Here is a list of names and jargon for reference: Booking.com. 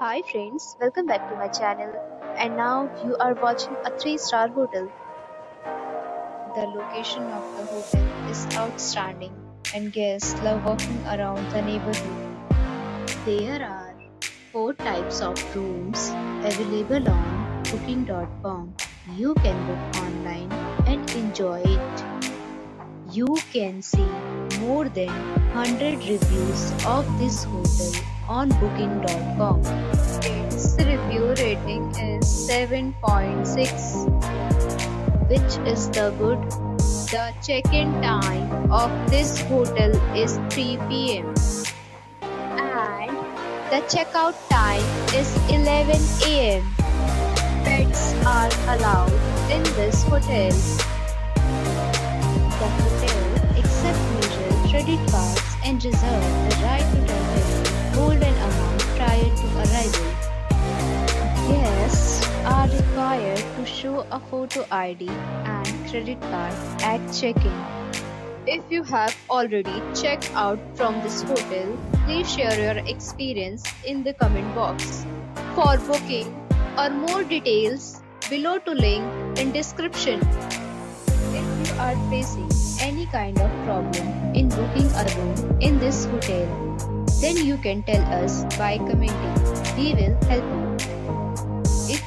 Hi friends, welcome back to my channel, and now you are watching a 3-star hotel. The location of the hotel is outstanding and guests love walking around the neighborhood. There are 4 types of rooms available on Booking.com. You can book online and enjoy it. You can see more than 100 reviews of this hotel on Booking.com. Its review rating is 7.6, which is the good. The check-in time of this hotel is 3 PM and the checkout time is 11 AM. Pets are allowed in this hotel. The hotel accepts major credit cards and reserves the right to temporarily hold an amount prior to arrival. Guests are required to show a photo ID and credit card at check-in. If you have already checked out from this hotel, please share your experience in the comment box. For booking or more details, below to link in description. If you are facing any kind of problem in booking a room in this hotel, then you can tell us by commenting. We will help you. If